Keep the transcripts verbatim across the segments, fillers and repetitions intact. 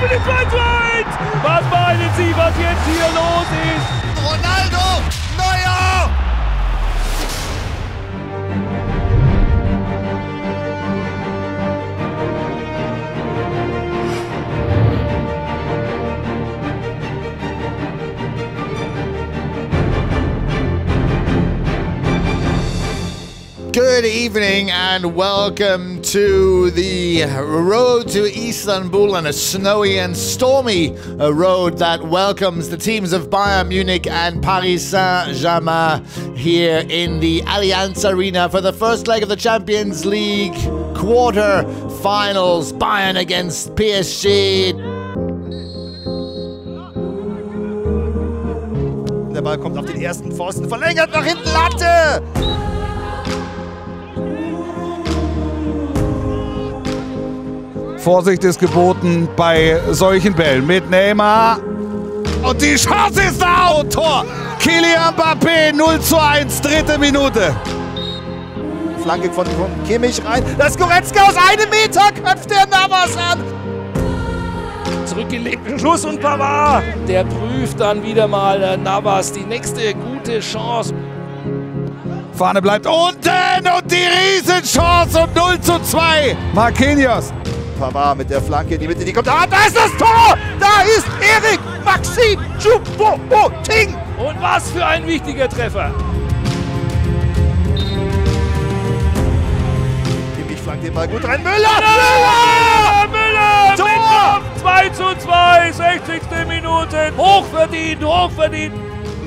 für die Bandweit! Was meinen Sie, was jetzt hier los ist? Ronaldo! Neuer! Good evening and welcome to the road to Istanbul, and a snowy and stormy road that welcomes the teams of Bayern Munich and Paris Saint-Germain here in the Allianz Arena for the first leg of the Champions League quarter finals. Bayern against P S G. Der Ball kommt auf den ersten Pfosten, verlängert nach hinten, Latte! Vorsicht ist geboten bei solchen Bällen mit Neymar. Und die Chance ist da und Tor! Kylian Mbappé, null zu eins, dritte Minute. Flanke von Kimmich rein. Das Goretzka aus einem Meter köpft der Navas an. Zurückgelegten Schuss und Pavard. Der prüft dann wieder mal Navas, die nächste gute Chance. Fahne bleibt unten und die Riesenchance und null zu zwei. Marquinhos. Pavard mit der Flanke in die Mitte, die kommt, ah, da ist das Tor! Da ist Erik Maxim Choupo-Moting! Und was für ein wichtiger Treffer! Kimmich flankt den Ball gut rein, Müller! Müller! Müller! Müller! Tor! zwei zu zwei, sechzigste Minute, hochverdient, hochverdient!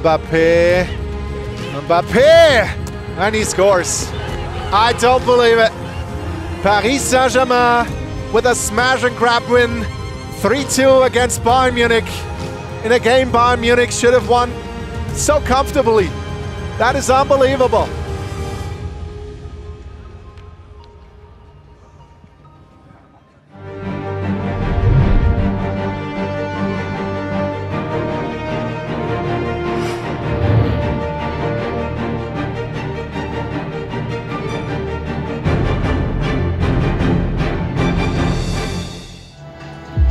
Mbappé, Mbappé! And he scores! I don't believe it! Paris Saint-Germain with a smash and grab win, three two against Bayern Munich, in a game Bayern Munich should have won so comfortably. That is unbelievable.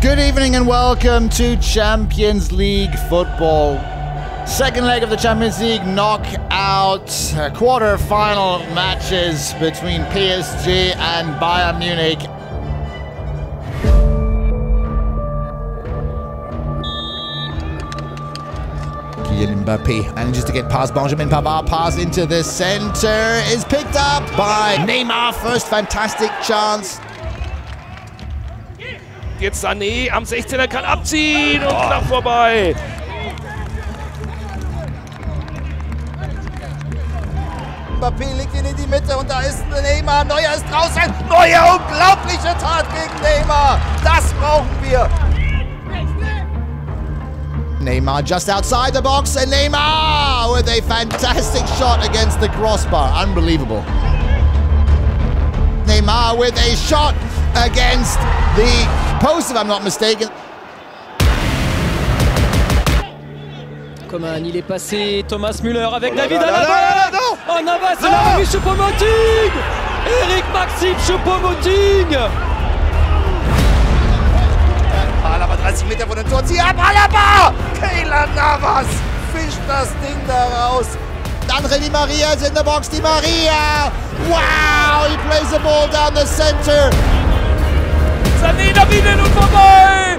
Good evening and welcome to Champions League football. Second leg of the Champions League knockout quarter-final matches between P S G and Bayern Munich. Kylian Mbappé manages to get past Benjamin Pavard, pass into the centre, is picked up by Neymar, first fantastic chance. Jetzt Sané am sechzehner kann abziehen und knapp vorbei. Mbappé legt ihn in die Mitte und da ist Neymar. Neuer ist draußen. Neuer, unglaubliche Tat gegen Neymar. Das brauchen wir. Neymar just outside the box and Neymar with a fantastic shot against the crossbar. Unbelievable. Neymar with a shot against the post, if I'm not mistaken. Comme un il est passé Thomas Müller avec David Alaba. Oh Navas, c'est la remise Choupo-Moting. Eric Maxim Choupo-Moting. Alaba dreißig Meter von dem Tor, zieh ab Alaba. Keylor Navas fischt das Ding da raus. Andre Di Maria is in the box. Di Maria. Wow, he plays the ball down the center. Sané da wieder und vorbei!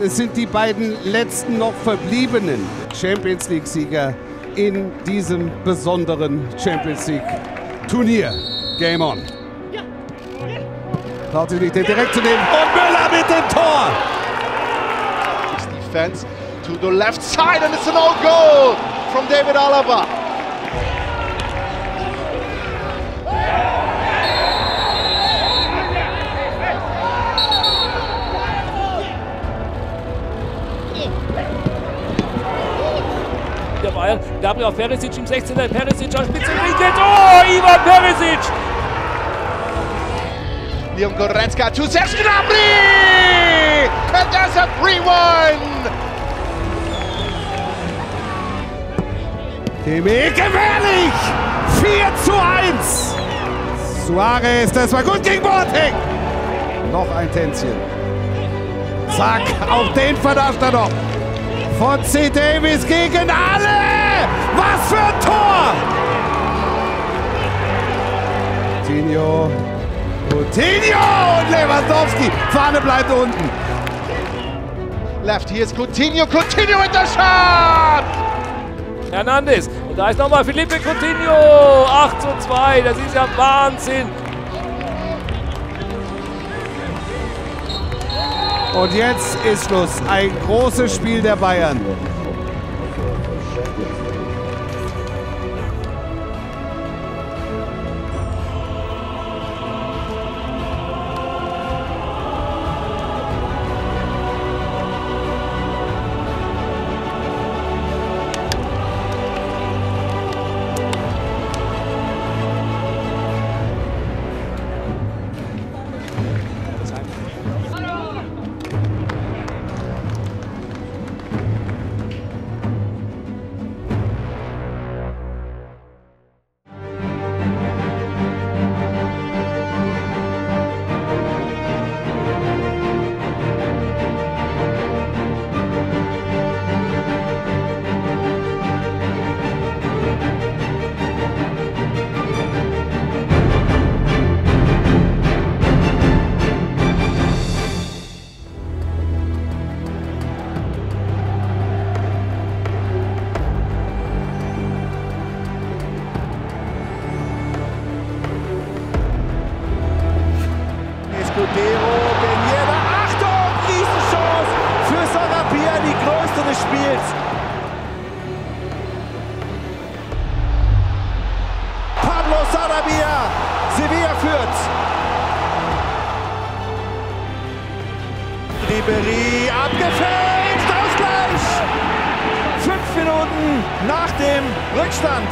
Es sind die beiden letzten noch verbliebenen Champions League-Sieger in diesem besonderen Champions League-Turnier. Game on. Braucht ihr nicht, den direkt zu nehmen. Und Müller mit dem Tor! Defense to the left side and it's an own goal from David Alaba. Bayern. Gabriel auf Perisic im sechzehner. Perisic als Spitze. Oh, Ivan Perisic! Leon Goretzka to Serge Gnabry! And that's a three one! Kimmich, gefährlich! vier zu eins! Suarez, das war gut gegen Boateng! Noch ein Tänzchen. Zack, auch den verdarft er noch. Von C. Davies gegen alle! Was für ein Tor! Coutinho, Coutinho und Lewandowski. Fahne bleibt unten. Left, hier ist Coutinho, Coutinho mit der Schad! Hernandez, und da ist nochmal Philippe Coutinho. acht zu zwei, das ist ja Wahnsinn. Und jetzt ist Schluss. Ein großes Spiel der Bayern. Ribéry abgefälscht, Ausgleich! Fünf Minuten nach dem Rückstand.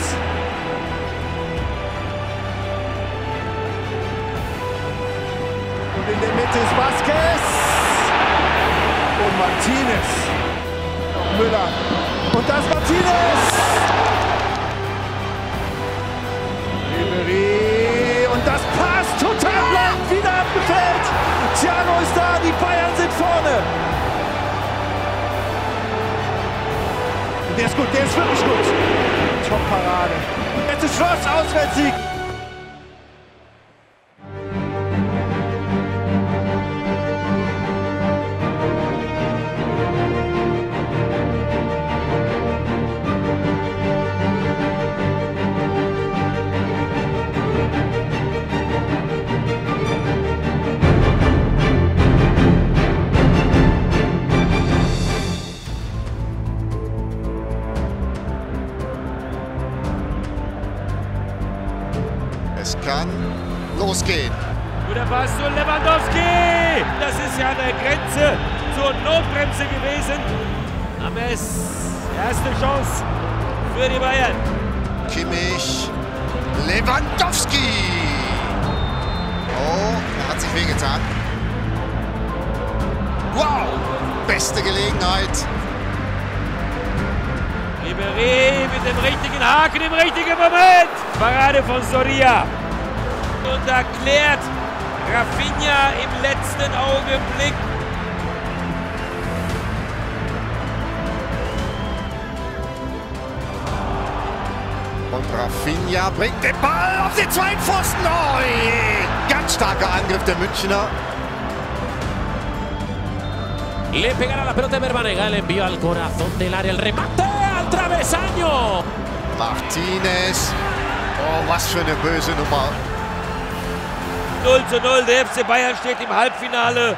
Und in der Mitte ist Vasquez und Martinez. Müller und das Martinez. Ribéry und das passt total blank, wieder abgefälscht. Thiago ist da, die Bayern sind vorne. Der ist gut, der ist wirklich gut. Top-Parade. Jetzt ist Schluss, Auswärtssieg. Es kann losgehen. Guter Pass zu Lewandowski. Das ist ja an der Grenze zur Notbremse gewesen. Aber es ist die erste Chance für die Bayern. Kimmich, Lewandowski. Oh, er hat sich wehgetan. Wow, beste Gelegenheit. Ribéry mit dem richtigen Haken im richtigen Moment. Parade von Soria. Und da klärt Rafinha im letzten Augenblick. Und Rafinha bringt den Ball auf den zweiten Pfosten. Oh je. Ganz starker Angriff der Münchner. Le pegará la pelota de Berbanega, le envió al corazón del área, el remate al travesaño. Martinez, oh, was für eine böse Nummer. null zu null, der F C Bayern steht im Halbfinale.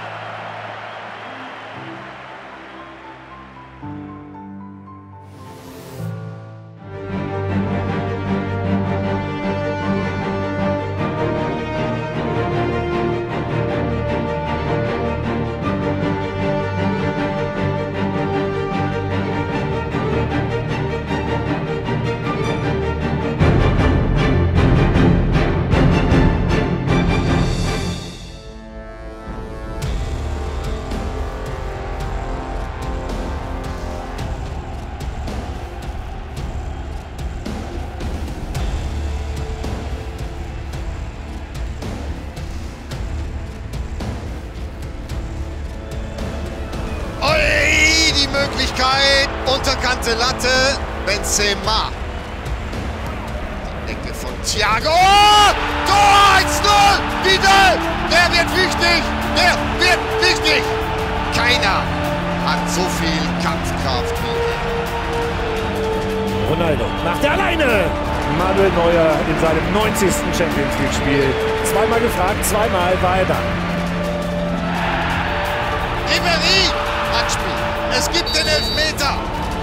die Möglichkeit. Unterkante Latte. Benzema. Ecke von Thiago. Oh! Tor eins null. Vidal. Der wird wichtig. Der wird wichtig. Keiner hat so viel Kampfkraft wie er. Ronaldo macht er alleine. Manuel Neuer in seinem neunzigsten Champions League-Spiel. Zweimal gefragt, zweimal war er da. Ribéry, Handspiel. Es gibt den Elfmeter.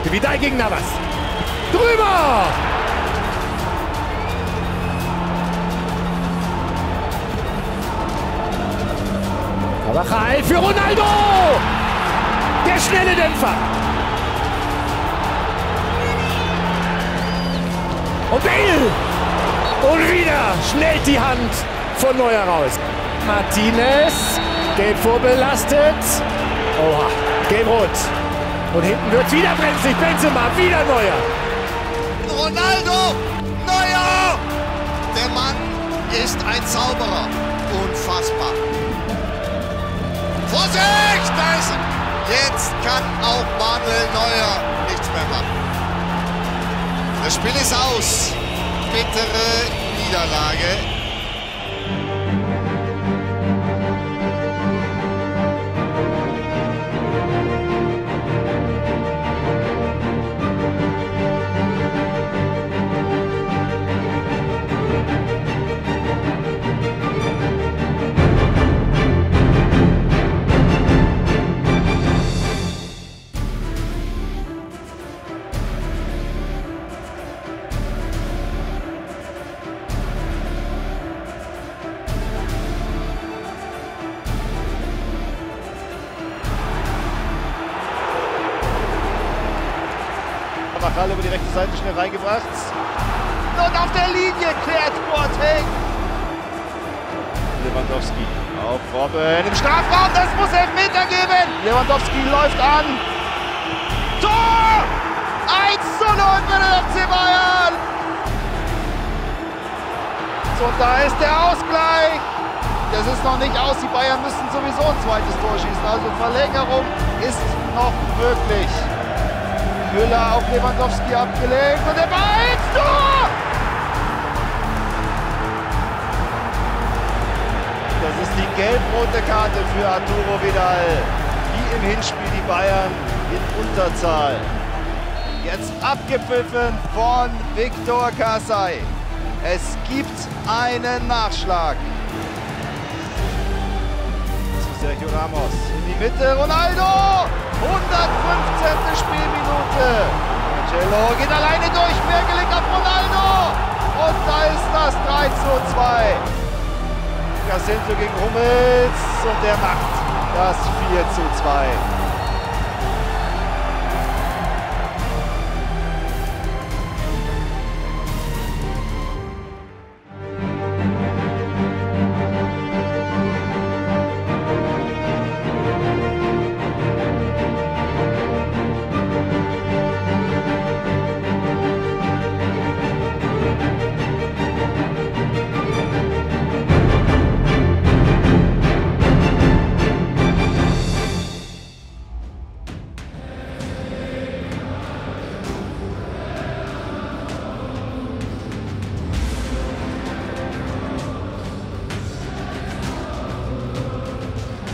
Vidal gegen Navas. Drüber! Carvajal für Ronaldo! Der schnelle Dämpfer. Und Bale! Und wieder schnellt die Hand von Neuer raus. Martinez, gelb vorbelastet. Oha, gelb-rot. Und hinten wird wieder brenzlig. Benzema, wieder Neuer. Ronaldo, Neuer! Der Mann ist ein Zauberer. Unfassbar. Vorsicht! Da ist er. Jetzt kann auch Manuel Neuer nichts mehr machen. Das Spiel ist aus. Bittere Niederlage. Über die rechte Seite schnell reingebracht. Und auf der Linie klärt Boateng. Lewandowski auf Robben im Strafraum. Das muss Elfmeter geben. Lewandowski läuft an. Tor! eins zu null für den F C Bayern. So, und da ist der Ausgleich. Das ist noch nicht aus. Die Bayern müssen sowieso ein zweites Tor schießen. Also Verlängerung ist noch möglich. Müller auf Lewandowski abgelegt und der Ball ins Tor! Das ist die gelb-rote Karte für Arturo Vidal. Wie im Hinspiel die Bayern in Unterzahl. Jetzt abgepfiffen von Victor Kassai. Es gibt einen Nachschlag. Sergio Ramos in die Mitte, Ronaldo! hundertfünfzehnte Spielminute. Marcelo geht alleine durch, Merkeling auf Ronaldo. Und da ist das drei zu zwei. Jacinto gegen Hummels und der macht das vier zu zwei.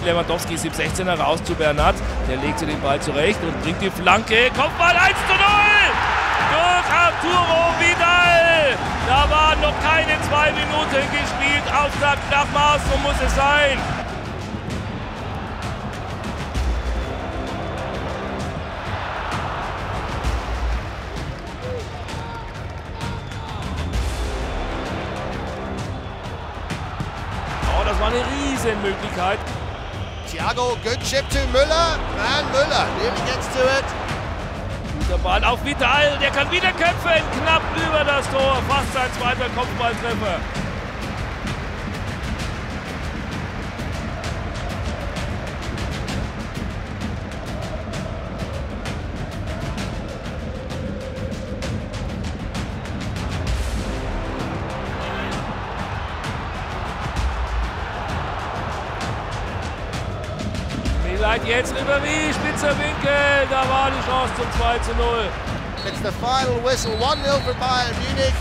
Lewandowski ist im sechzehner raus zu Bernat, der legt sich den Ball zurecht und bringt die Flanke. Kopfball eins zu null durch Arturo Vidal. Da waren noch keine zwei Minuten gespielt. Auftrag nach Maß, so muss es sein. Oh, das war eine Riesenmöglichkeit. Thiago, good chip to Müller. Nein, Müller, really gets to it. Guter Ball auf Vidal, der kann wieder köpfen. Knapp über das Tor, fast sein zweiter Kopfballtreffer. Jetzt Ribéry, Spitze Spitze Winkel, da war die Chance zum zwei zu null. It's the final whistle, one nil for Bayern Munich.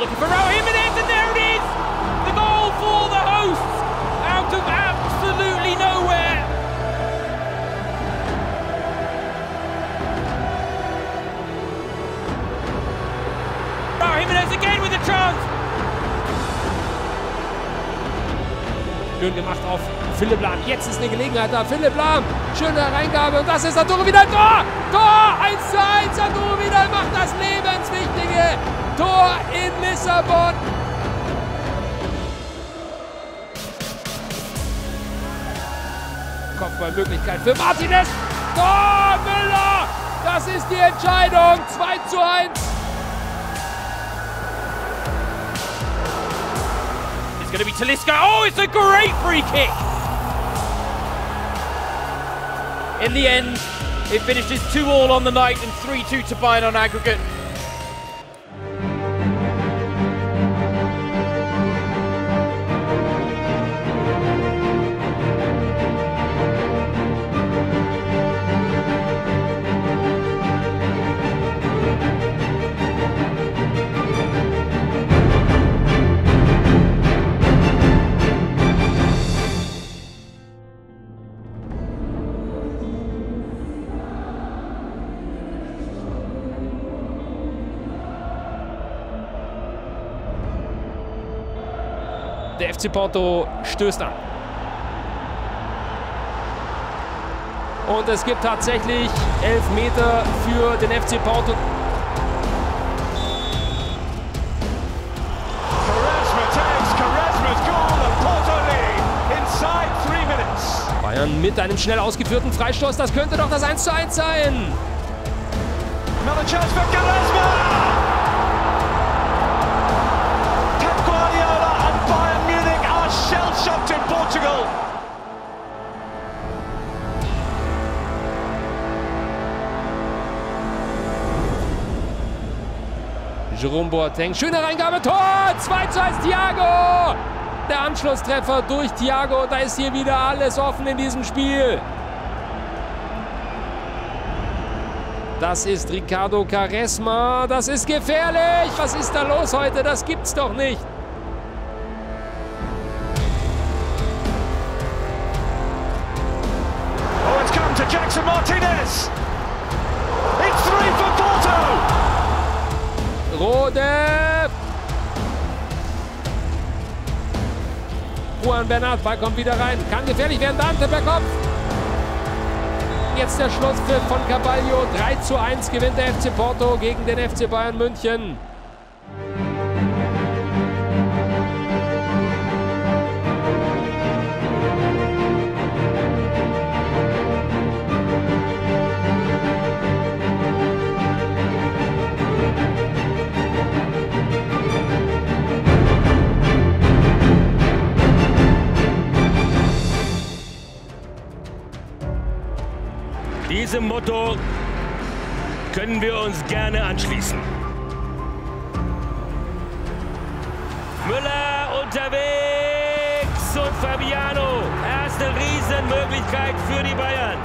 Looking for Raúl, and there it is! The goal for the hosts! Out of absolutely nowhere! Raúl Jimenez again with a chance! Schön gemacht auf Philipp Lahm. Jetzt ist eine Gelegenheit da. Philipp Lahm, schöne Reingabe. Und das ist Arturo Vidal. Tor! Tor! eins zu eins. Arturo Vidal macht das lebenswichtige Tor in Lissabon. Kopfballmöglichkeit für Martinez. Tor, Müller. Das ist die Entscheidung. zwei zu eins. It's going to be Talisca. Oh, it's a great free kick. In the end, it finishes two all on the night and three two to Bayern on aggregate. Der F C Porto stößt an. Und es gibt tatsächlich Elfmeter für den F C Porto. Bayern mit einem schnell ausgeführten Freistoß. Das könnte doch das eins zu eins sein. Shot in Portugal. Jérôme Boateng, schöne Reingabe, Tor, zwei zu eins, Thiago. Der Anschlusstreffer durch Thiago, da ist hier wieder alles offen in diesem Spiel. Das ist Ricardo Quaresma, das ist gefährlich. Was ist da los heute? Das gibt's doch nicht. Jackson Martinez. It's three for Porto. Rode. Juan Bernat, Ball kommt wieder rein. Kann gefährlich werden, Dante per Kopf. Jetzt der Schlusspfiff von Carvalho. drei zu eins gewinnt der F C Porto gegen den F C Bayern München. Diesem Motto können wir uns gerne anschließen. Müller unterwegs und Fabiano. Erste Riesenmöglichkeit für die Bayern.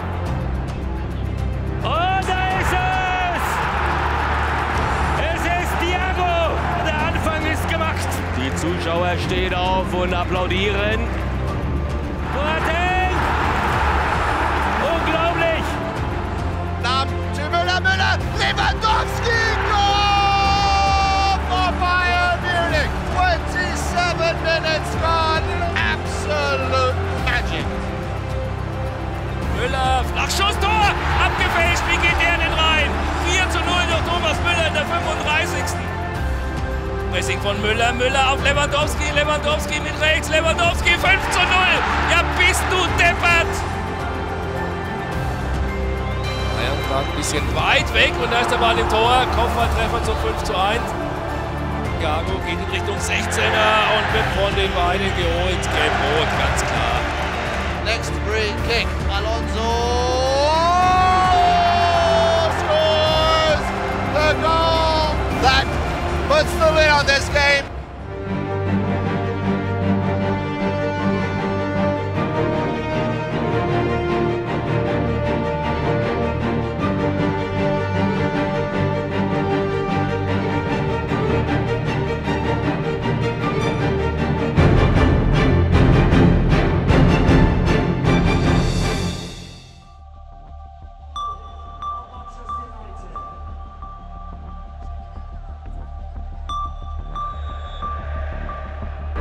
Und da ist es! Es ist Thiago. Der Anfang ist gemacht. Die Zuschauer stehen auf und applaudieren. Lewandowski, goal for Bayern Munich, twenty-seven minutes gone, absolutely. Pressing von Müller, Müller auf Lewandowski, Lewandowski mit rechts, Lewandowski fünf zu null. Ja, bist du deppert! Bayern war ein bisschen weit weg und da ist der Ball im Tor. Kopfballtreffer zum fünf zu eins. Thiago geht in Richtung sechzehner und wird von den beiden geholt. Gelb-Rot, ganz klar. Next free kick, Alonso scores the goal that puts the lid on this game.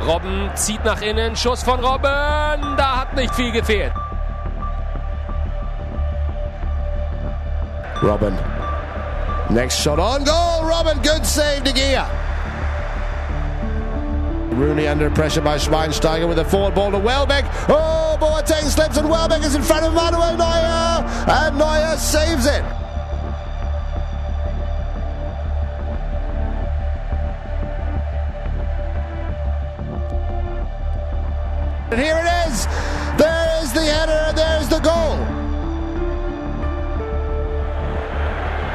Robben zieht nach innen, Schuss von Robben, da hat nicht viel gefehlt. Robben, next shot on goal, Robben, good save to Gea. Rooney under pressure by Schweinsteiger with a forward ball to Welbeck. Oh, Boateng slips and Welbeck is in front of Manuel Neuer, and Neuer saves it. And here it is! There is the header, there's the goal!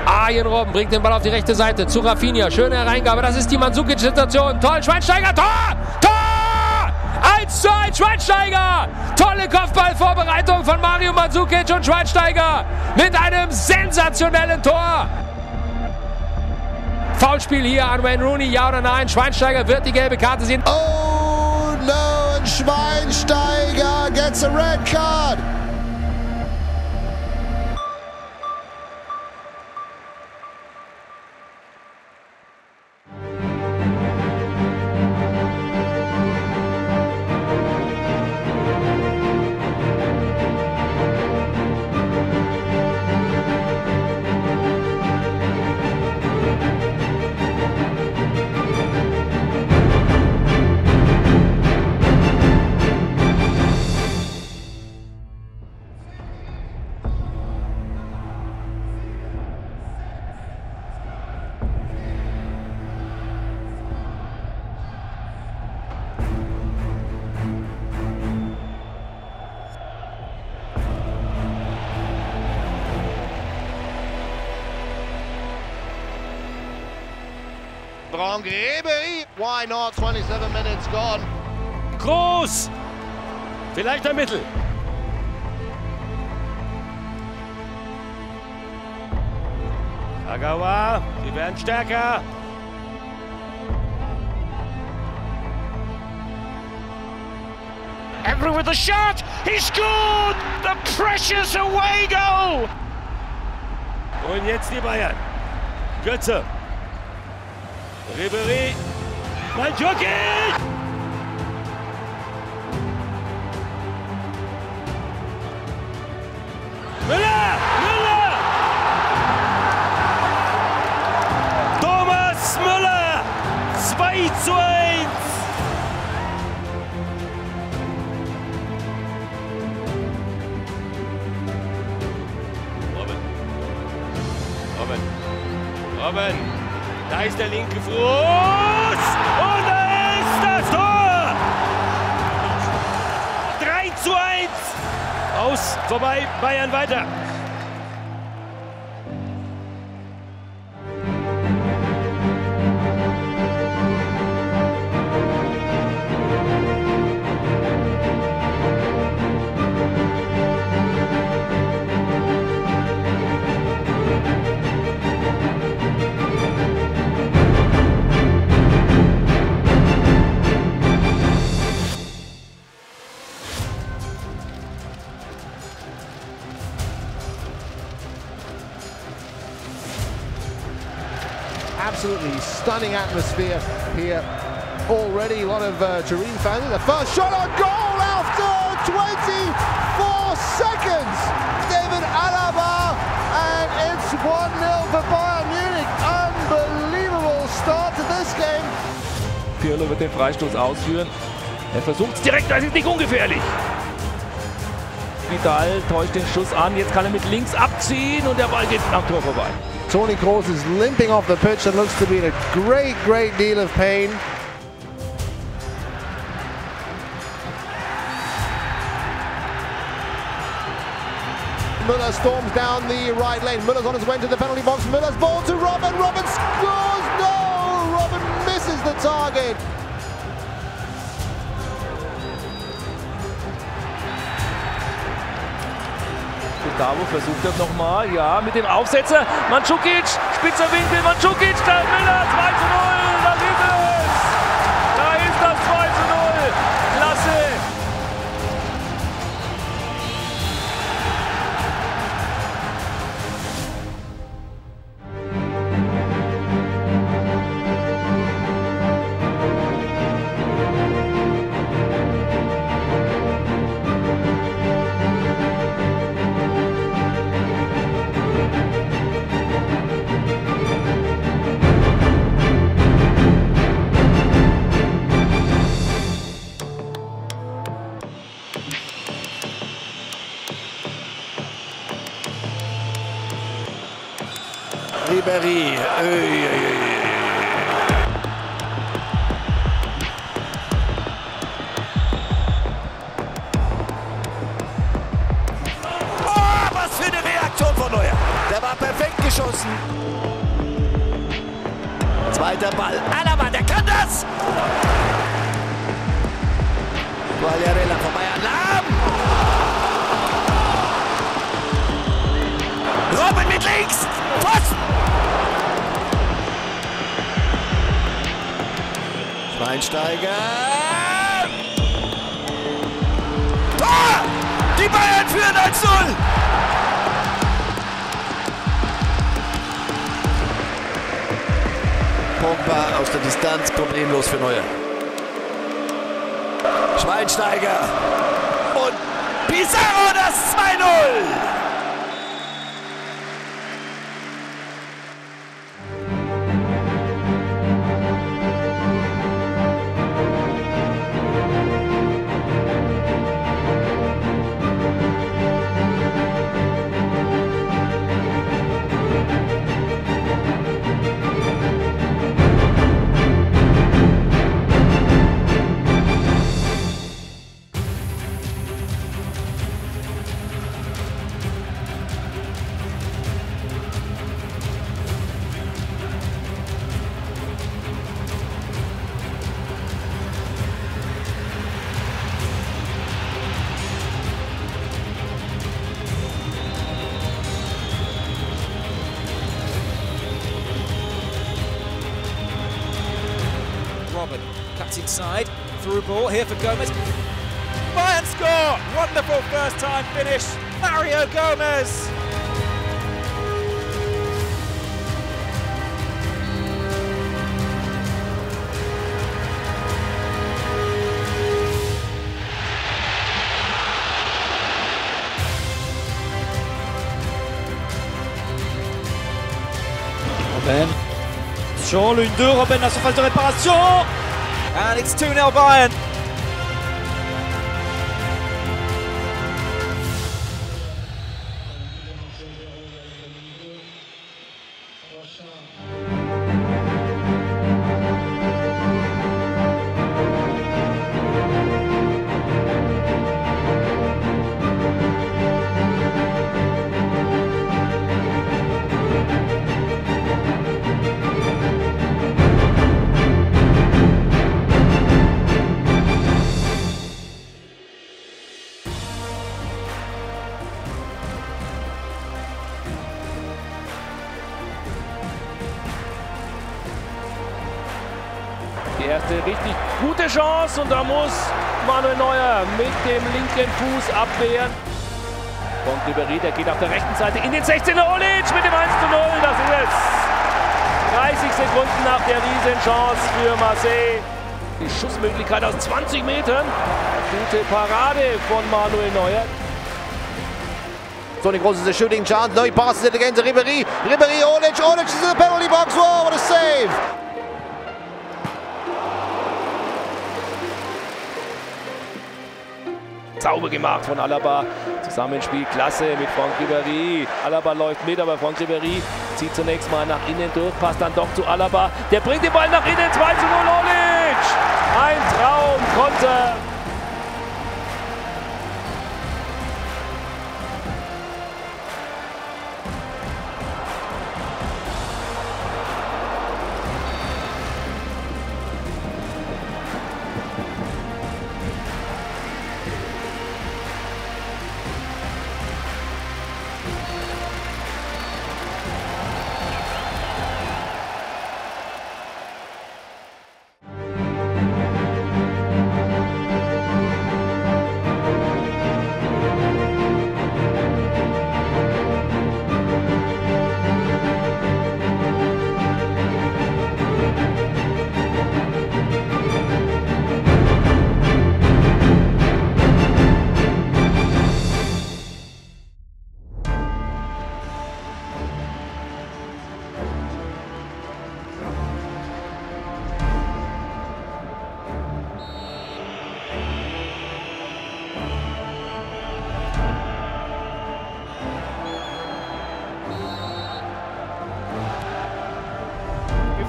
Arjen Robben bringt den Ball auf die rechte Seite zu Rafinha. Schöne Hereingabe, das ist die Mandzukic-Situation. Toll, Schweinsteiger, Tor! Tor! eins zu eins, Schweinsteiger! Tolle Kopfballvorbereitung von Mario Mandzukic und Schweinsteiger mit einem sensationellen Tor! Foulspiel hier an Wayne Rooney, ja oder nein? Schweinsteiger wird die gelbe Karte sehen. Oh no! Schweinsteiger gets a red card. Franck Ribéry, why not? twenty-seven minutes gone. Groß! Vielleicht ein Mittel. Kagawa, sie werden stärker. Every with the shot, he scored! The precious away goal! Und jetzt die Bayern. Götze. Ribéry, Mandzukic! Müller, Müller! Thomas Müller, zwei zu eins! Robben, Robben, Robben! Da ist der linke Fuß und da ist das Tor! drei zu eins! Aus, vorbei, Bayern weiter! Absolutely stunning atmosphere here already. A lot of uh, Turin fans. The first shot on goal after twenty-four seconds. David Alaba, and it's one nil for Bayern Munich. Unbelievable start to this game. Müller wird den Freistoß ausführen. Er versucht es direkt, das ist nicht ungefährlich. Vidal täuscht den Schuss an, jetzt kann er mit links abziehen und der Ball geht am Tor vorbei. Toni Kroos is limping off the pitch and looks to be in a great, great deal of pain. Müller storms down the right lane. Müller's on his way to the penalty box. Müller's ball to Robben. Robben scores! No! Robben misses the target. Gustavo versucht das nochmal. Ja, mit dem Aufsetzer. Mandzukic, spitzer Winkel. Mandzukic, da Müller, zwei zu null. Da ist es! Da ist das zwei zu null. Klasse! Ribéry. Oh, was für eine Reaktion von Neuer. Der war perfekt geschossen. Zweiter Ball. Alaba, der kann das. Vallarella vorbei an Lahm. Robben mit links. Pfosten. Schweinsteiger. Tor! Die Bayern führen eins zu null. Pogba aus der Distanz, problemlos für Neuer. Schweinsteiger und Pizarro das zwei zu null. Cuts inside, through ball here for Gomez. Bayern score! Wonderful first time finish, Mario Gomez! Robben. Sur l'une, deux, Robben la surface de réparation. And it's two nil Bayern. Die erste richtig gute Chance und da muss Manuel Neuer mit dem linken Fuß abwehren. Kommt Ribéry, der geht auf der rechten Seite in den sechzehner. Olic mit dem eins zu null, das ist es. dreißig Sekunden nach der Riesenchance für Marseille. Die Schussmöglichkeit aus zwanzig Metern. Gute Parade von Manuel Neuer. Toni Kroos is a shooting chance, no, he passes it again to Ribéry. Ribéry, Olic, Olic is in the penalty box, whoa, what a save! sauber gemacht von Alaba. Zusammenspiel klasse mit Franck Ribéry. Alaba läuft mit, aber Franck Ribéry zieht zunächst mal nach innen durch, passt dann doch zu Alaba. Der bringt den Ball nach innen, zwei zu null Olic! Ein Traumkonter!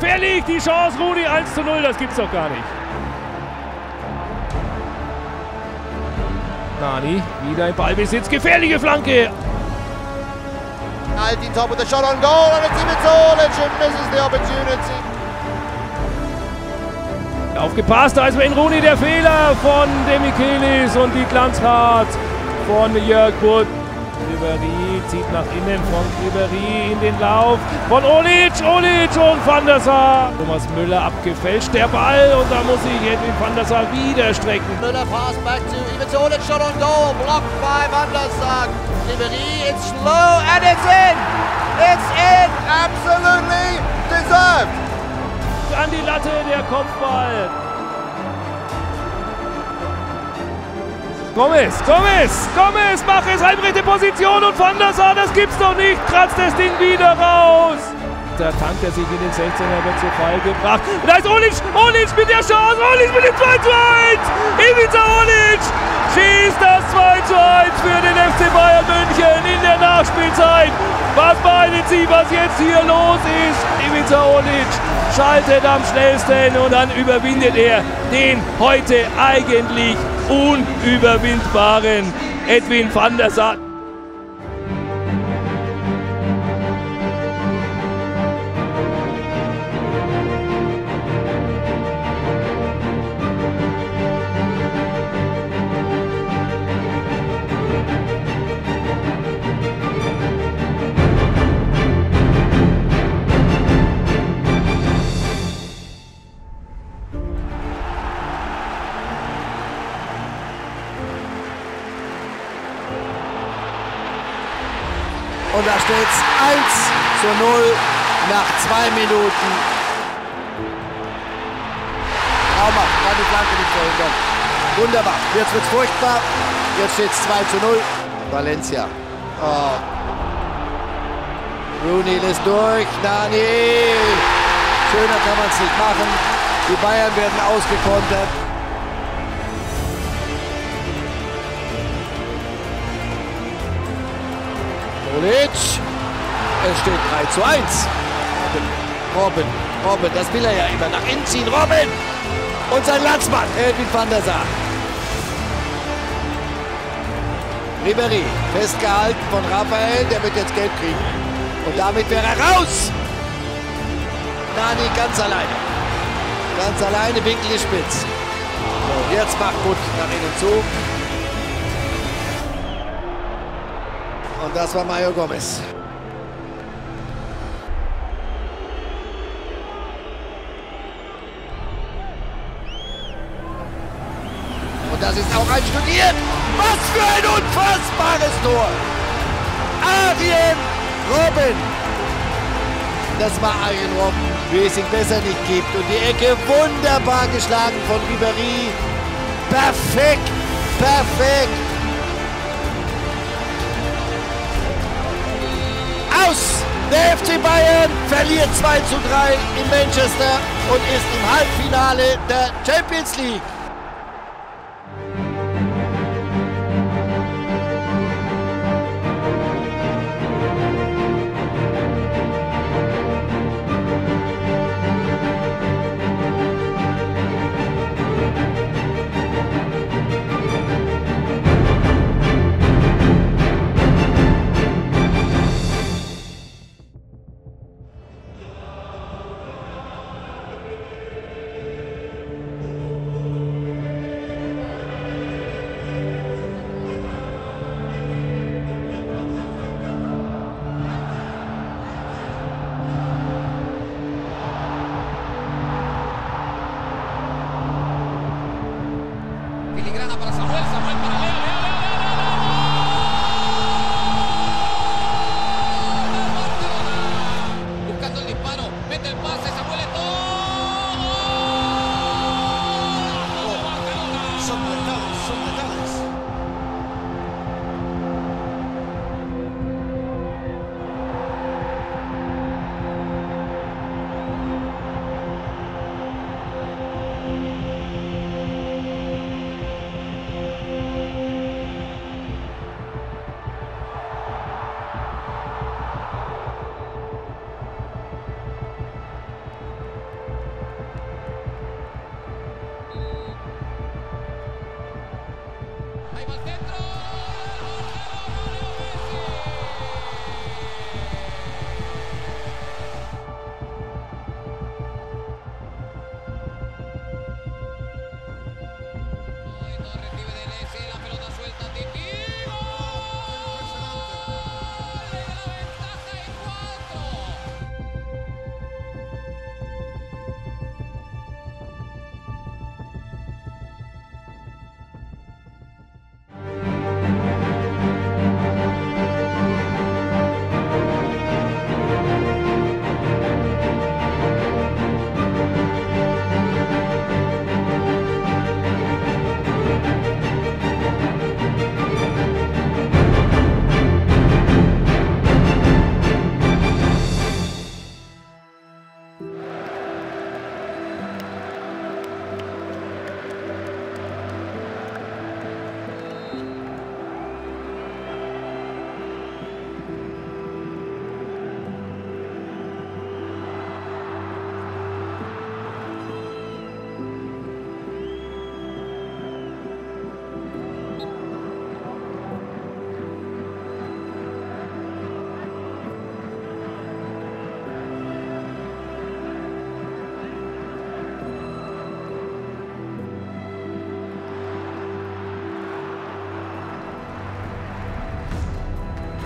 Gefährlich, die Chance, Rudi, eins zu null, das gibt's doch gar nicht. Nani, wieder im Ballbesitz, gefährliche Flanke. Aldi top with the shot on goal and it's Olic and misses the opportunity. Aufgepasst, da ist in Rudi der Fehler von Demichelis und die Glanzfahrt von Jörg Butt. Ribéry zieht nach innen, von Ribéry in den Lauf, von Olic, Olic und van der Sar. Thomas Müller abgefälscht, der Ball und da muss sich Edwin van der Sar wieder strecken. Müller pass back to Ivica Olic, shot on goal, blocked by van der Sar. Ribéry, it's slow and it's in! It's in! Absolutely deserved! An die Latte, der Kopfball. Gomez, Gomez, Gomez, macht es, halbrichte Position und Van der Sar, das gibt's doch nicht, kratzt das Ding wieder raus. Da tankt er sich in den sechzehner, wird zu Fall gebracht. Und da ist Olic, Olic mit der Chance, Olic mit dem zwei zu eins. Ivica Olic schießt das zwei zu eins für den F C Bayern München in der Nachspielzeit. Was meinen Sie, was jetzt hier los ist? Ivica Olic schaltet am schnellsten und dann überwindet er den heute eigentlich unüberwindbaren Edwin van der Sar. Und da steht's eins zu null nach zwei Minuten. Traumhaft, kann die Flanke nicht verhindern. Wunderbar, jetzt wird's furchtbar. Jetzt steht's zwei zu null. Valencia. Oh. Rooney lässt durch, Nani. Schöner kann man's nicht machen. Die Bayern werden ausgekontert. Olic, es steht drei zu eins. Robben, Robben, das will er ja immer nach innen ziehen. Robben und sein Landsmann, Edwin van der Sar. Ribéry, festgehalten von Raphael, der wird jetzt Geld kriegen. Und damit wäre er raus. Nani ganz alleine. Ganz alleine, Winkel ist spitz. Und jetzt macht Butt nach innen zu. Und das war Mario Gomez. Und das ist auch einstudiert. Was für ein unfassbares Tor! Arjen Robben. Das war Arjen Robben, wie es ihn besser nicht gibt. Und die Ecke wunderbar geschlagen von Ribéry. Perfekt, perfekt. Der F C Bayern verliert zwei zu drei in Manchester und ist im Halbfinale der Champions League.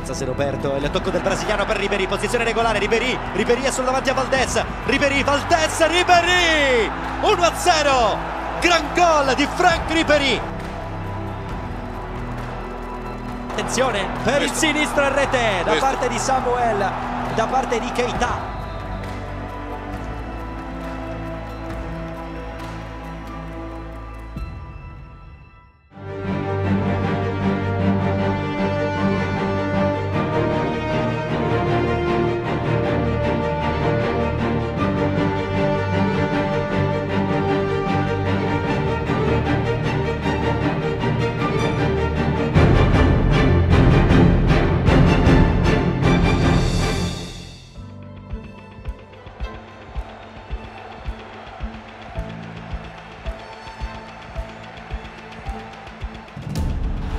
Valdez, Sé Roberto, il tocco del brasiliano per Ribéry, posizione regolare, Ribéry, Ribéry è sul davanti a Valdez, Ribéry, Valdez, Ribéry! uno a zero, gran gol di Franck Ribéry! Attenzione per il sinistro in rete, da parte di Samuel, da parte di Keita.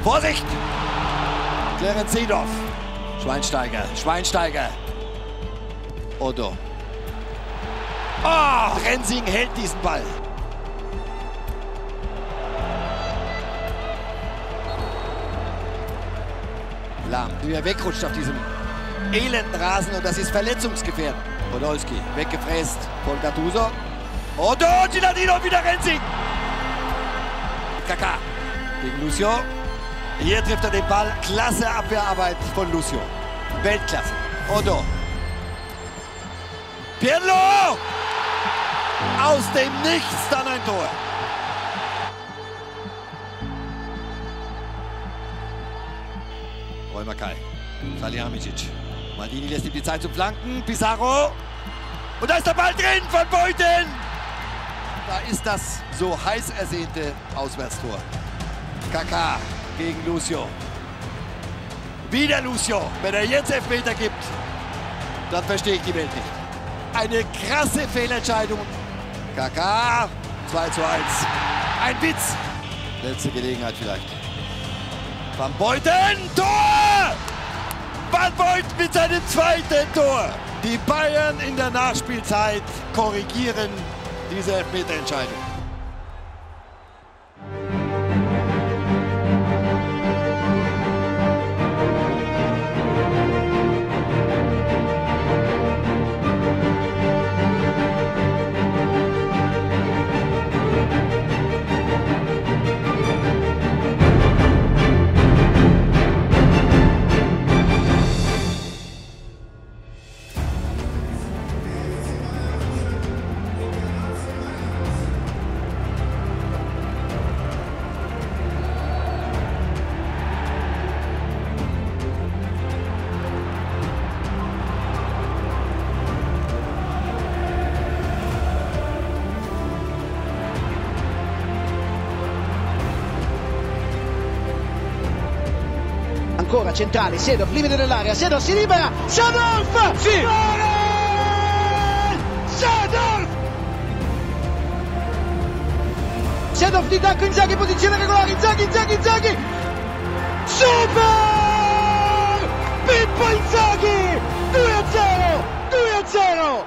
Vorsicht! Clarence Seedorf. Schweinsteiger, Schweinsteiger. Odo. Oh, Rensing hält diesen Ball. Lahm, der wegrutscht auf diesem elenden Rasen und das ist verletzungsgefährdend. Podolski, weggefräst von Gattuso. Odo, Giladino, wieder Rensing. Kaká gegen Lucio. Hier trifft er den Ball. Klasse Abwehrarbeit von Lucio. Weltklasse. Odo. Pirlo! Aus dem Nichts dann ein Tor. Räumerkai. Salihamidzic. Maldini lässt ihm die Zeit zum Flanken. Pizarro. Und da ist der Ball drin von Beuthen. Da ist das so heiß ersehnte Auswärtstor. Kaká. Gegen Lucio. Wieder Lucio. Wenn er jetzt Elfmeter gibt, dann verstehe ich die Welt nicht. Eine krasse Fehlentscheidung. Kaká, zwei zu eins. Ein Witz. Letzte Gelegenheit vielleicht. Van Beuthen, Tor! Van Beuthen mit seinem zweiten Tor. Die Bayern in der Nachspielzeit korrigieren diese Elfmeterentscheidung. Ancora centrale, Seedorf, limite dell'area, Seedorf si libera, Seedorf! Sì! Seedorf! Seedorf di tacco, Inzaghi, posizione regolare, Inzaghi, Inzaghi, Inzaghi! Super! Pippo Inzaghi! due a zero! due a zero!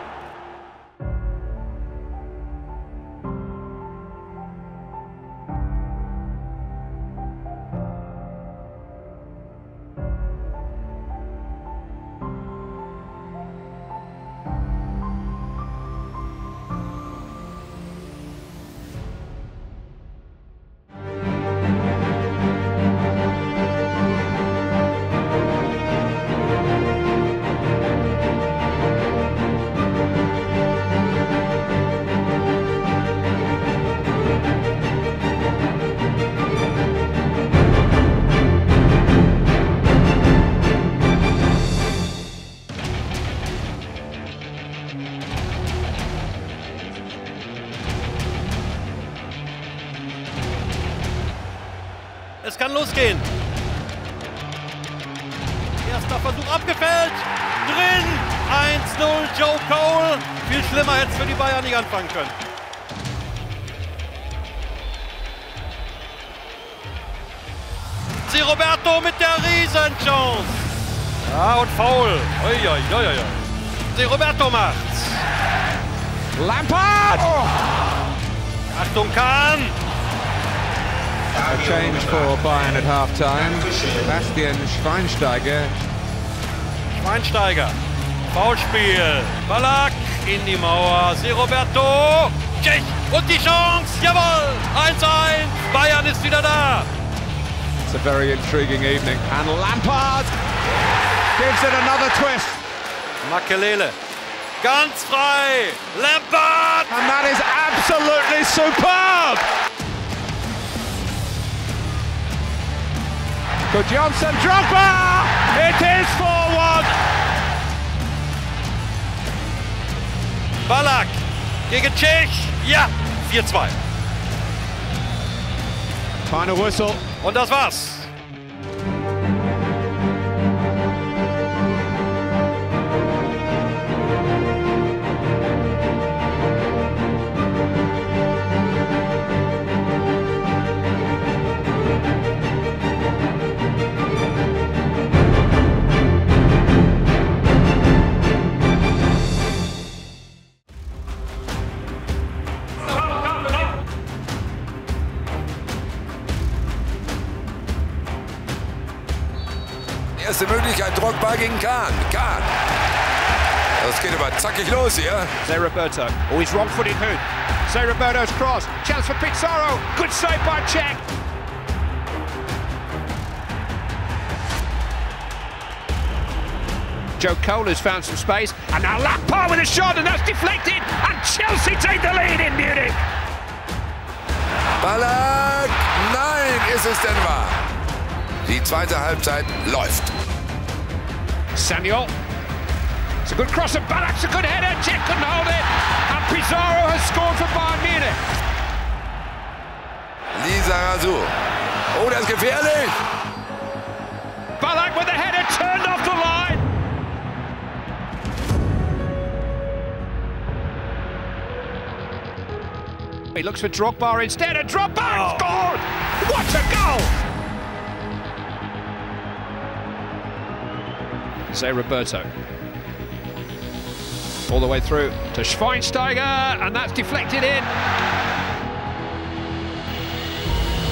Es kann losgehen. Erster Versuch abgefällt. Drin. eins null Joe Cole. Viel schlimmer hätte es für die Bayern nicht anfangen können. Sé Roberto mit der Riesenchance. Ja, und Foul. Sé Roberto macht's. Lampard. Oh. Achtung, Kahn. A change for Bayern at half-time. Bastian Schweinsteiger Schweinsteiger. Foulspiel. Ballack in die Mauer. Sé Roberto. Tschech. Und die Chance. Jawohl. eins eins. Bayern ist wieder da. It's a very intriguing evening. And Lampard gives it another twist. Makelele. Ganz frei. Lampard. And that is absolutely superb. Good Johnson, Drogba! It is four one! Ballack gegen Tschech, ja, vier zwei. Final whistle. Und das war's. Erste Möglichkeit, Drogba gegen Kahn. Kahn. Das geht aber zackig los hier. Sé Roberto. Oh, he's wrong-footed hood. Sé Roberto's cross. Chance for Pizarro. Good save by Cech. Joe Cole has found some space. And now Lampard with a shot, and that's deflected. And Chelsea take the lead in Munich. Ballack. Nein, ist es denn wahr? Die zweite Halbzeit läuft. Samuel. It's a good cross and Ballack's a good header. Cech couldn't hold it. And Pizarro has scored for Bayern Munich. Lisa Razou. Oh, das ist gefährlich. Ballack with the header turned off the line. He looks for Drogba instead, and Drogba oh. scored! What a goal! Sé Roberto. All the way through to Schweinsteiger, and that's deflected in.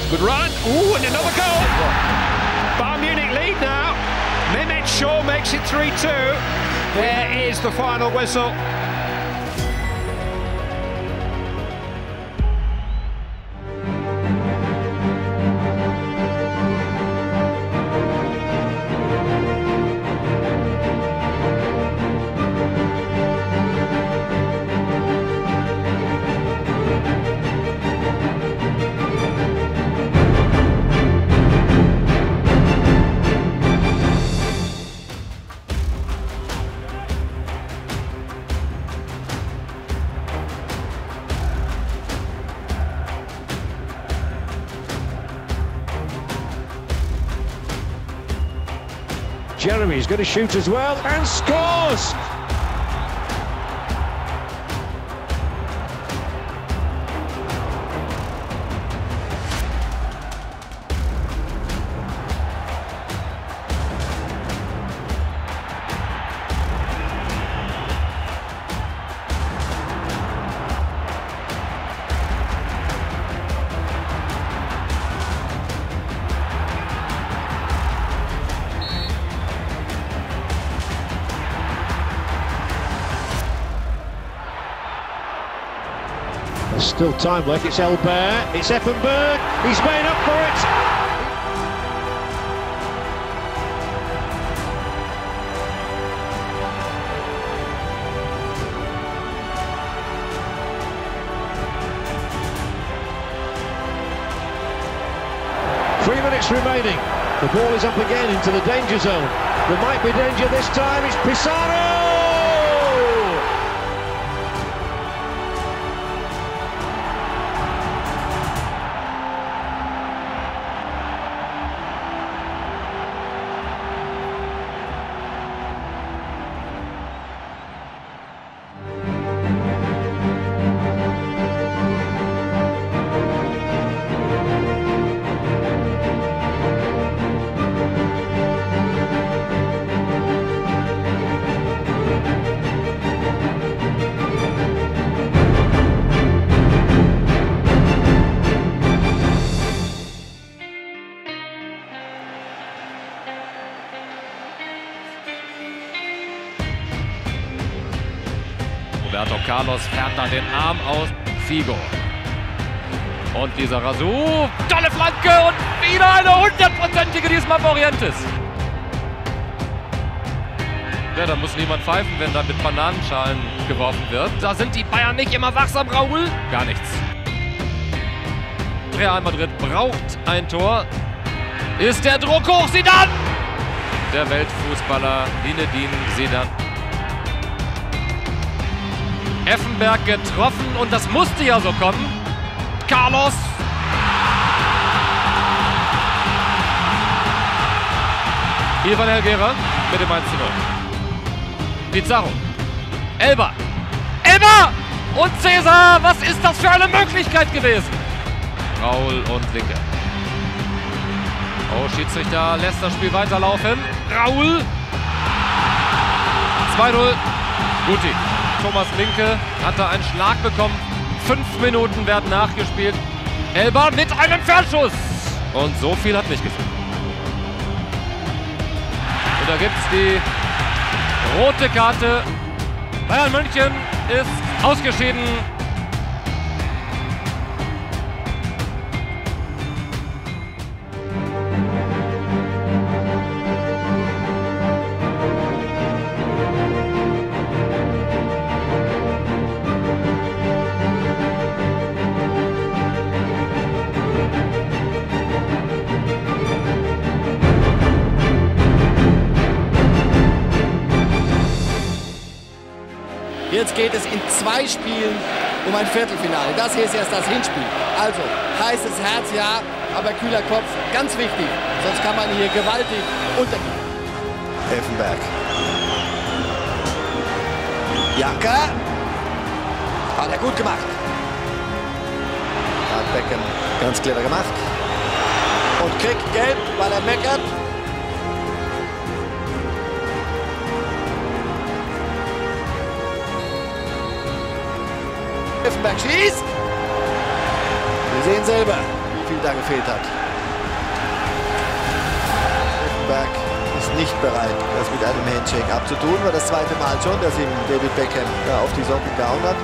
Good run. Ooh, and another goal. Bayern Munich lead now. Mehmet Scholl makes it three two. There is the final whistle. Jeremy's going to shoot as well, and scores! Still time left, it's Elbert, it's Effenberg, he's made up for it! Three minutes remaining, the ball is up again into the danger zone. There might be danger this time, it's Pizarro! Roberto Carlos fährt dann den Arm aus. Figo. Und dieser Rasu. Tolle Flanke und wieder eine hundertprozentige, diesmal für Orientes. Ja, da muss niemand pfeifen, wenn da mit Bananenschalen geworfen wird. Da sind die Bayern nicht immer wachsam, Raúl. Gar nichts. Real Madrid braucht ein Tor. Ist der Druck hoch, Zidane! Der Weltfußballer Zinedine Zidane. Effenberg getroffen und das musste ja so kommen. Carlos! Ivan Helguera mit dem eins zu null. Pizarro. Elba. Elba! Und César! Was ist das für eine Möglichkeit gewesen? Raul und Linke. Oh, Schiedsrichter lässt das Spiel weiterlaufen. Raul. zwei null. Guti. Thomas Linke hat da einen Schlag bekommen. Fünf Minuten werden nachgespielt. Elba mit einem Fernschuss. Und so viel hat nicht gefehlt. Und da gibt es die rote Karte. Bayern München ist ausgeschieden. Jetzt geht es in zwei Spielen um ein Viertelfinale. Das hier ist erst das Hinspiel. Also, heißes Herz, ja, aber kühler Kopf, ganz wichtig. Sonst kann man hier gewaltig untergehen. Effenberg. Janka. Hat er gut gemacht. Hat Beckham ganz clever gemacht. Und kriegt Gelb, weil er meckert. Effenberg schießt. Wir sehen selber, wie viel da gefehlt hat. Effenberg ist nicht bereit, das mit einem Handshake abzutun. War das zweite Mal schon, dass ihm David Beckham da auf die Socke gehauen hat.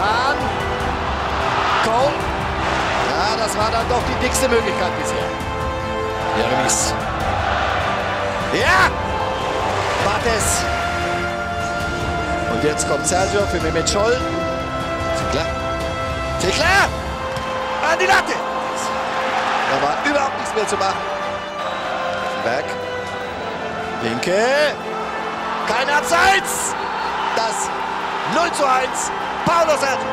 Kahn. Cole. Ja, das war dann doch die dickste Möglichkeit bisher. Jeremies. Ja! Barthes. Und jetzt kommt Sergio für Mehmet Scholl. Zickler. Zickler! An die Latte! Da war überhaupt nichts mehr zu machen. Effenberg. Linke. Kein Abseits! Das null zu eins. Paulo Sergio.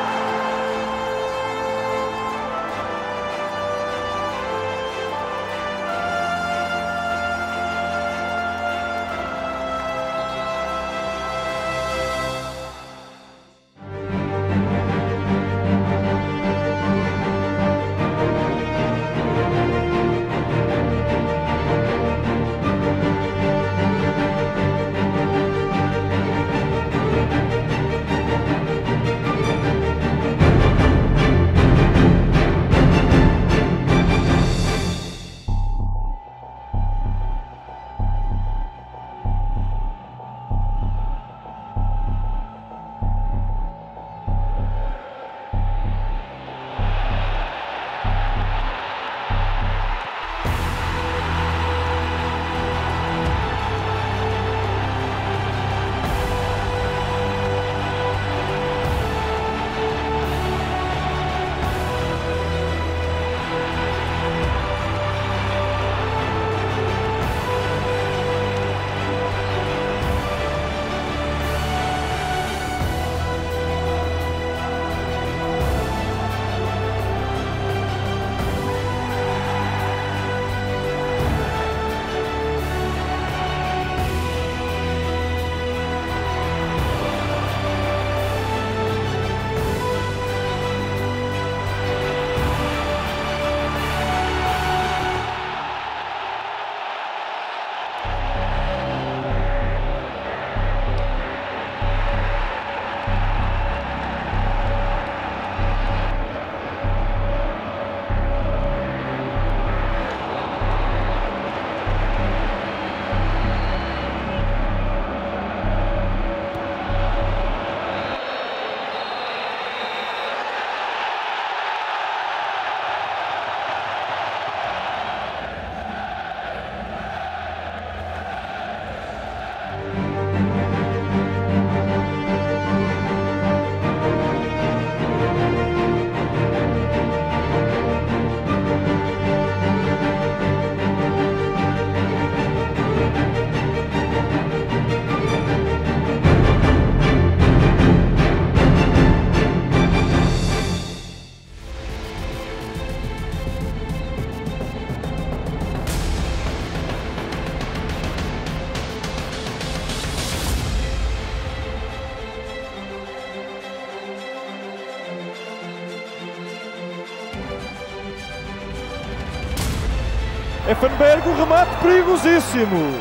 Effenberg, o remate perigosíssimo.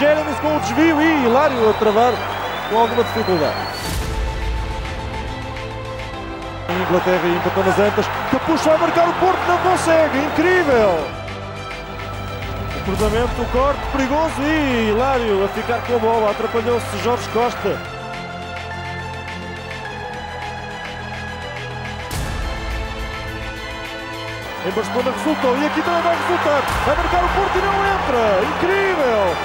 Jéremes com o desvio e Hilário a travar com alguma dificuldade. A Inglaterra empatou nas antas. Capucho vai marcar o Porto, não consegue. Incrível! O cruzamento, o corte perigoso e Hilário a ficar com a bola. Atrapalhou-se Jorge Costa. Em Barcelona resultou, e aqui também vai resultar. Vai marcar o Porto e não entra. Incrível!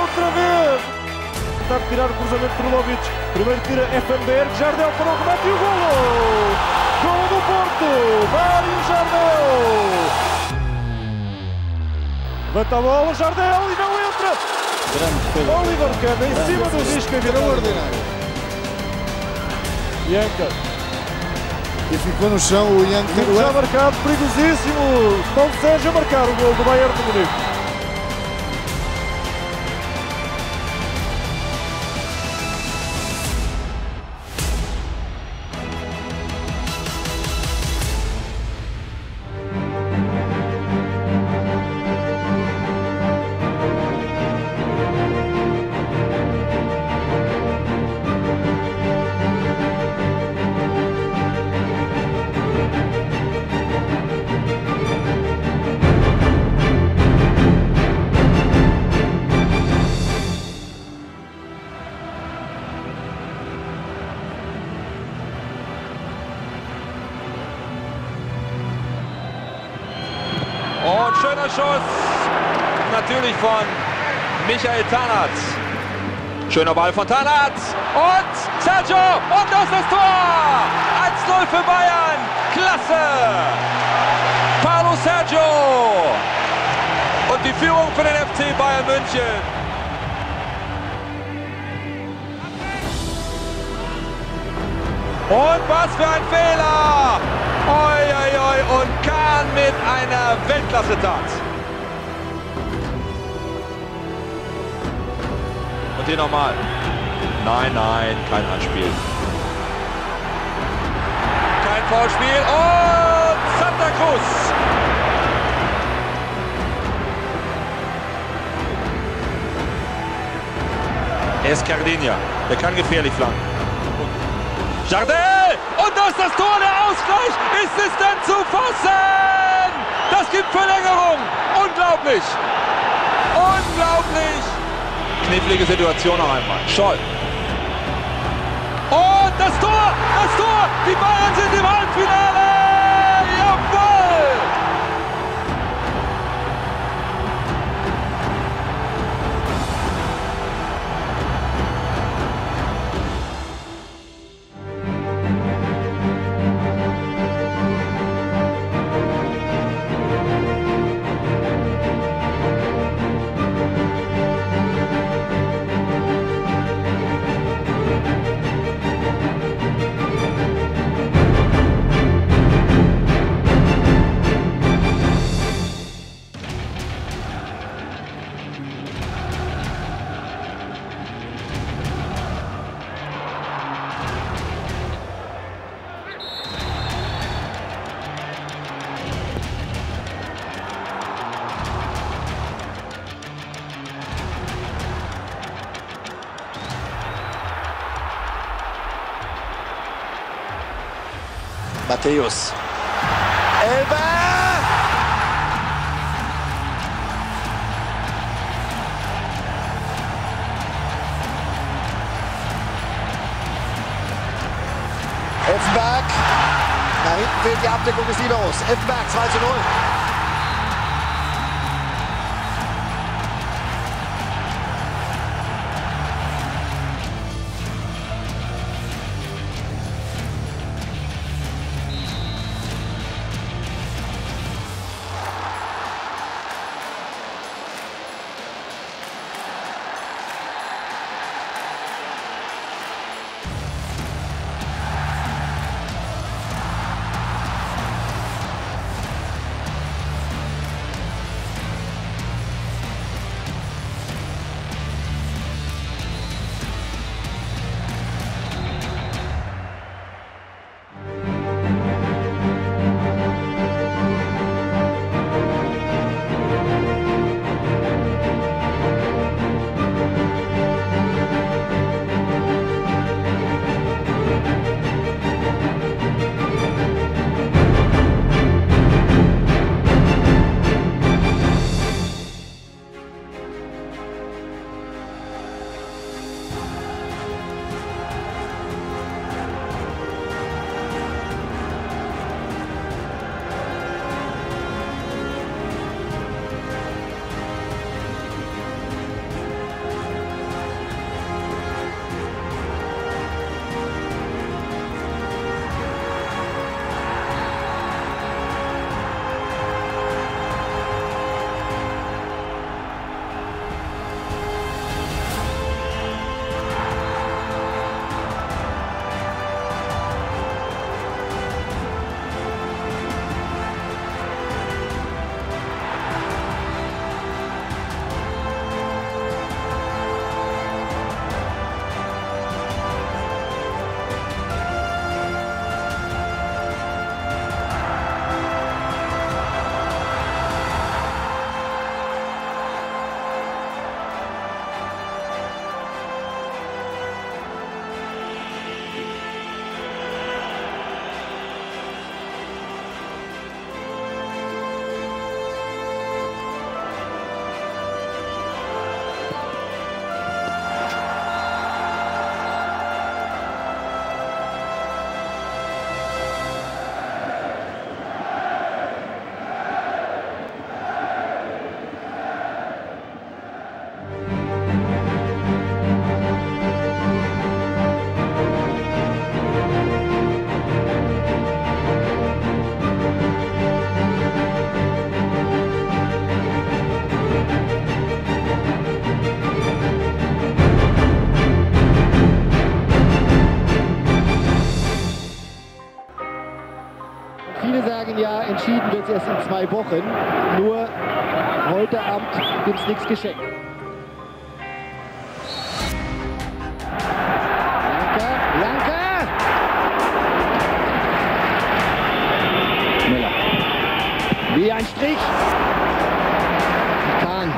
Outra vez! Tentar tirar o cruzamento de Trullovic. Primeiro tira Effenberg, Jardel para o remate e o golo! Golo do Porto! Mário Jardel! Levanta a bola, Jardel e não entra! Grande Oliver Kahn em cima do risco, extraordinário. E entra. E ficou no chão o Ian Carvalho. Já marcado, perigosíssimo. Paulo Sérgio a marcar o gol do Bayern de Munique. Und schöner Schuss, natürlich von Michael Tarnac. Schöner Ball von Tarnac und Sergio, und das ist Tor! eins null für Bayern, klasse! Paulo Sergio und die Führung für den F C Bayern München. Und was für ein Fehler! Oi, oi, oi, und Kahn mit einer Weltklasse-Tat. Und hier nochmal. Nein, nein, kein Handspiel. Kein Foulspiel. Und Santa Cruz. Er ist Cardinia. Der kann gefährlich flanken. Jardel! Und das ist das Tor, der Ausgleich! Ist es denn zu fassen? Das gibt Verlängerung! Unglaublich! Unglaublich! Knifflige Situation noch einmal. Scholl. Und das Tor! Das Tor! Die Bayern sind im Halbfinale! Jawohl! Mateus. Elba! Effenberg. Da hinten fehlt die Abdeckung des Liberos. Effenberg zwei zu null. jetzt erst in zwei Wochen. Nur heute Abend gibt es nichts geschenkt. Lanka, Lanka! Müller. Wie ein Strich. Kahn.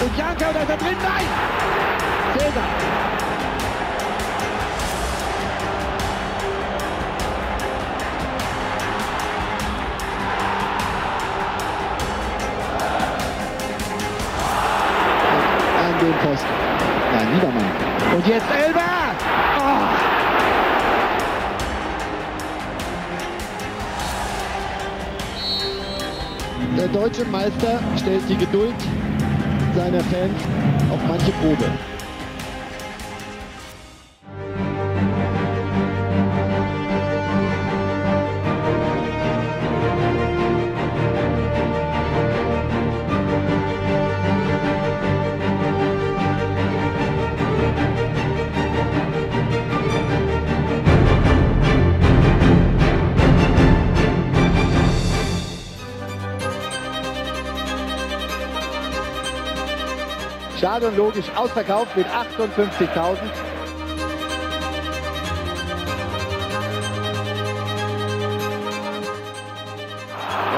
Und Janka, und da ist er drin, nein! Cäsar! An den Posten. Nein, wieder mal. Und jetzt Elber! Oh. Der deutsche Meister stellt die Geduld seiner Fans auf manche Probe. Stadion logisch ausverkauft mit achtundfünfzigtausend.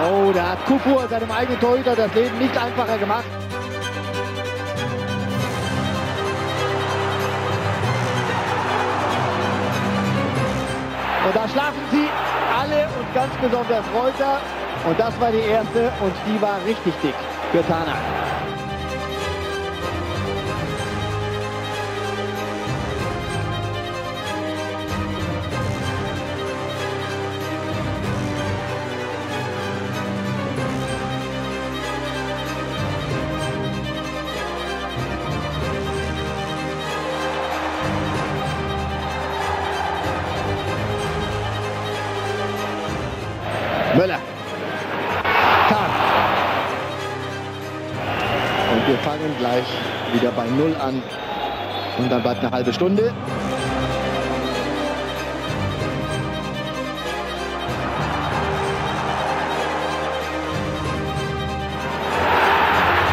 Oh, da hat Kufur seinem eigenen Torhüter das Leben nicht einfacher gemacht. Und da schlafen sie alle und ganz besonders Reuter. Und das war die erste und die war richtig dick für Tanak. Müller. Kahn. Und wir fangen gleich wieder bei Null an. Und dann bleibt eine halbe Stunde.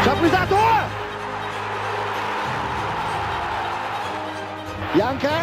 Chapuisator! Janka!